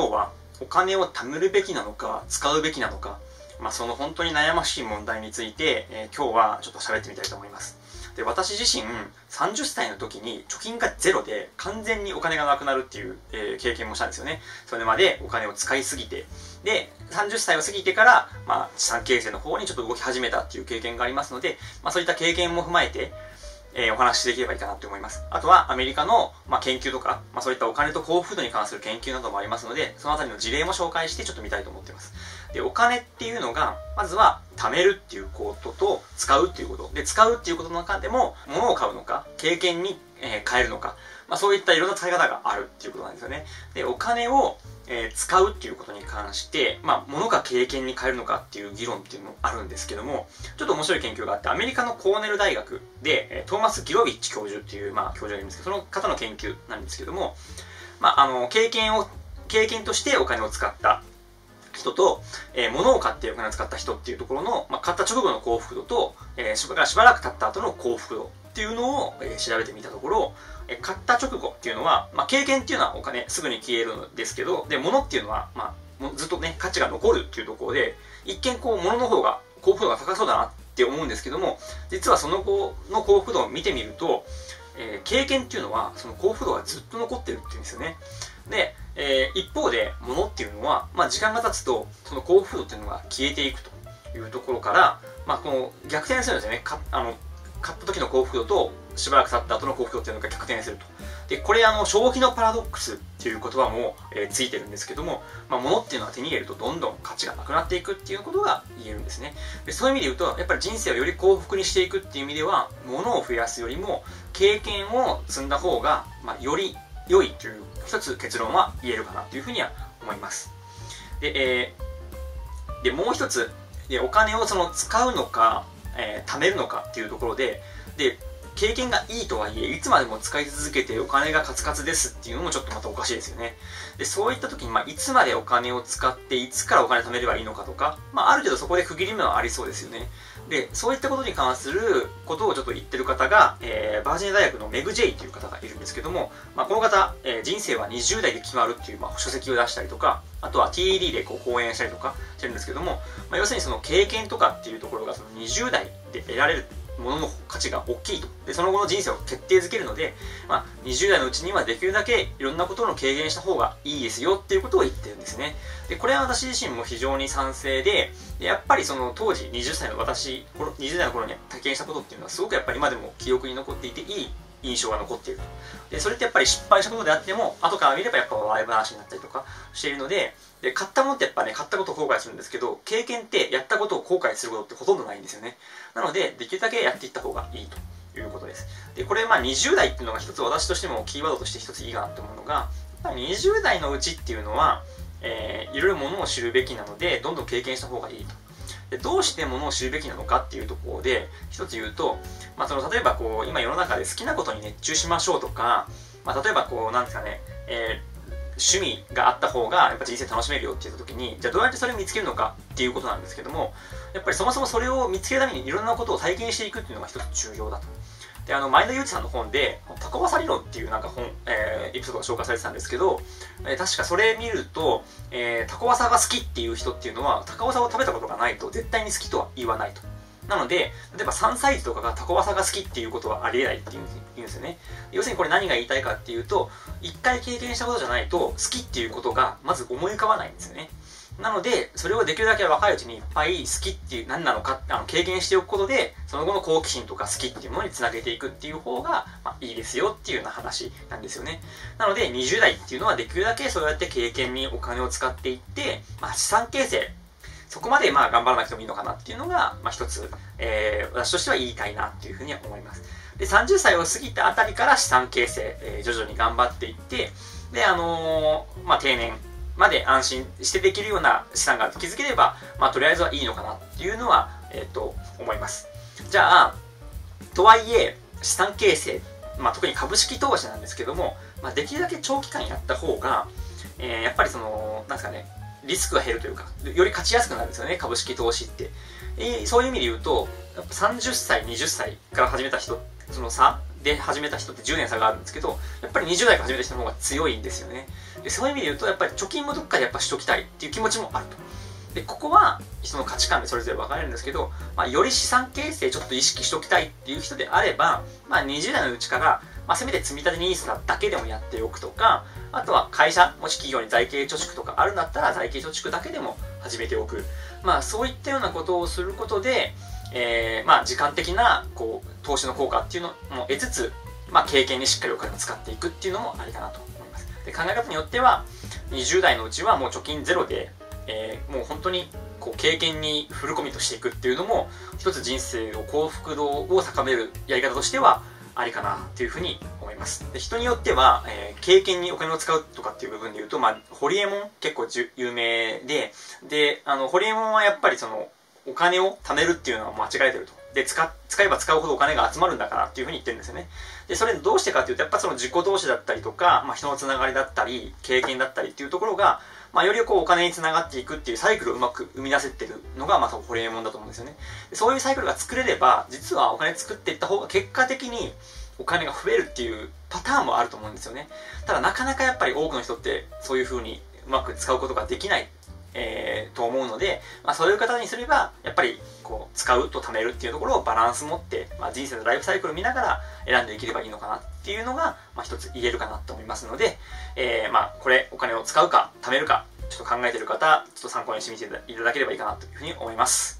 今日はお金を貯めるべきなのか使うべきなのか、その本当に悩ましい問題について、今日はちょっと喋ってみたいと思います。で、私自身30歳の時に貯金がゼロで完全にお金がなくなるっていう、経験もしたんですよね。それまでお金を使いすぎて、で30歳を過ぎてから、資産形成の方にちょっと動き始めたっていう経験がありますので、そういった経験も踏まえてお話しできればいいかなと思います。あとはアメリカの、研究とか、そういったお金と幸福度に関する研究などもありますので、そのあたりの事例も紹介してちょっと見たいと思っています。で、お金っていうのが、まずは貯めるっていうことと使うっていうこと。で、使うっていうことの中でも、物を買うのか、経験に変えるのか、そういったいろんな使い方があるっていうことなんですよね。で、お金を使うっていうことに関して、物か経験に変えるのかっていう議論っていうのもあるんですけども、ちょっと面白い研究があって、アメリカのコーネル大学で、トーマス・ギロビッチ教授っていう、教授がいるんですけど、その方の研究なんですけども、経験としてお金を使った人と、物を買ってお金を使った人っていうところの、買った直後の幸福度と、しばらく経った後の幸福度っていうのを調べてみたところ、買った直後っていうのは、経験っていうのはお金すぐに消えるんですけど、で、物っていうのは、ずっとね、価値が残るっていうところで、一見物の方が幸福度が高そうだなって思うんですけども、実はその後の幸福度を見てみると、経験っていうのは、その幸福度がずっと残ってるっていうんですよね。で、一方で、物っていうのは、時間が経つと、その幸福度っていうのが消えていくというところから、逆転するんですよね。買った時の幸福度としばらく経った後の幸福度っていうのが逆転すると。で、これ消費のパラドックスっていう言葉も、ついてるんですけども、物っていうのは手に入れるとどんどん価値がなくなっていくっていうことが言えるんですね。で、そういう意味で言うと、やっぱり人生をより幸福にしていくっていう意味では、物を増やすよりも経験を積んだ方が、より良いという一つ結論は言えるかなというふうには思います。で、もう一つ、お金を使うのか、貯めるのかっていうところで、経験がいいとはいえ、いつまでも使い続けてお金がカツカツですっていうのもちょっとまたおかしいですよね。で、そういった時に、いつまでお金を使って、いつからお金貯めればいいのかとか、ある程度そこで区切り目はありそうですよね。で、そういったことに関することをちょっと言ってる方が、バージニア大学のメグ・ジェイという方がいるんですけども、この方、人生は20代で決まるっていう、書籍を出したりとか、あとは TED で講演したりとかしてるんですけども、要するにその経験とかっていうところが、20代で得られるものの価値が大きいと。で、その後の人生を決定づけるので、20代のうちにはできるだけいろんなことを経験した方がいいですよっていうことを言ってるんですね。で、これは私自身も非常に賛成で、やっぱり当時20歳の私、20代の頃に体験したことっていうのはすごくやっぱり今でも記憶に残っていていい印象が残っている。で、それってやっぱり失敗したことであっても、後から見ればやっぱ笑い話になったりとかしているので、で、買ったものってやっぱね、買ったことを後悔するんですけど、経験ってやったことを後悔することってほとんどないんですよね。なので、できるだけやっていった方がいいということです。で、これ20代っていうのが一つ私としてもキーワードとして一ついいかなと思うのが、20代のうちっていうのは、いろいろものを知るべきなので、どんどん経験した方がいいと。で、どうしてものを知るべきなのかっていうところで、一つ言うと、例えば今世の中で好きなことに熱中しましょうとか、例えばなんですかね、趣味があった方がやっぱ人生楽しめるよって言った時に、じゃあどうやってそれを見つけるのかっていうことなんですけども、やっぱりそもそもそれを見つけるためにいろんなことを体験していくっていうのが一つ重要だと。で、前田祐二さんの本で、タコバサ理論っていう本、エピソードが紹介されてたんですけど、確かそれ見ると、タコバサが好きっていう人っていうのは、タコバサを食べたことがないと絶対に好きとは言わないと。なので、例えば3歳児とかがタコバサが好きっていうことはありえないっていうんですよね。要するにこれ何が言いたいかっていうと、一回経験したことじゃないと好きっていうことがまず思い浮かばないんですよね。なので、それをできるだけ若いうちにいっぱい好きっていう何なのか経験しておくことで、その後の好奇心とか好きっていうものにつなげていくっていう方が、いいですよっていうような話なんですよね。なので、20代っていうのはできるだけそうやって経験にお金を使っていって、資産形成、そこまで頑張らなくてもいいのかなっていうのが、一つ、私としては言いたいなっていうふうには思います。で、30歳を過ぎたあたりから資産形成、徐々に頑張っていって、で、定年まで安心してできるような資産が築ければ、とりあえずはいいのかなっていうのは、思います。じゃあ、とはいえ、資産形成、特に株式投資なんですけども、できるだけ長期間やった方が、やっぱりなんですかね、リスクが減るというか、より勝ちやすくなるんですよね、株式投資って。そういう意味で言うと、やっぱ30歳、20歳から始めた人、その差で始めた人って10年差があるんですけど、やっぱり20代から始めた人の方が強いんですよね。で、で、そういう意味で言うとやっぱり貯金もどっかでやっぱしときたいっていう気持ちもあると。でここはその価値観でそれぞれ分かれるんですけど、まあ、より資産形成ちょっと意識しておきたいっていう人であれば、まあ、20代のうちから、まあ、せめて積み立て NISA だけでもやっておくとか、あとは会社もし企業に財形貯蓄とかあるんだったら財形貯蓄だけでも始めておく、まあ、そういったようなことをすることで、まあ、時間的なこう投資の効果っていうのも得つつ、まあ、経験にしっかりお金を使っていくっていうのもありかなと思います。で考え方によっては20代のうちはもう貯金ゼロでもう本当にこう経験にフルコミットしていくっていうのも一つ人生の幸福度を高めるやり方としてはありかなというふうに思います。で人によっては、経験にお金を使うとかっていう部分でいうと、まあ、ホリエモン結構有名で、ホリエモンはやっぱりそのお金を貯めるっていうのは間違えてると。で使えば使うほどお金が集まるんだからっていうふうに言ってるんですよね。でそれどうしてかっていうとやっぱその自己投資だったりとか、まあ、人のつながりだったり経験だったりっていうところが、まあ、よりこうお金につながっていくっていうサイクルをうまく生み出せてるのがまあホリエモンだと思うんですよね。でそういうサイクルが作れれば実はお金作っていった方が結果的にお金が増えるっていうパターンもあると思うんですよね。ただなかなかやっぱり多くの人ってそういうふうにうまく使うことができないと思うので、まあ、そういう方にすればやっぱりこう使うと貯めるっていうところをバランス持って、まあ、人生のライフサイクルを見ながら選んでいければいいのかなっていうのが、まあ、一つ言えるかなと思いますので、まあこれお金を使うか貯めるかちょっと考えている方ちょっと参考にしてみていただければいいかなというふうに思います。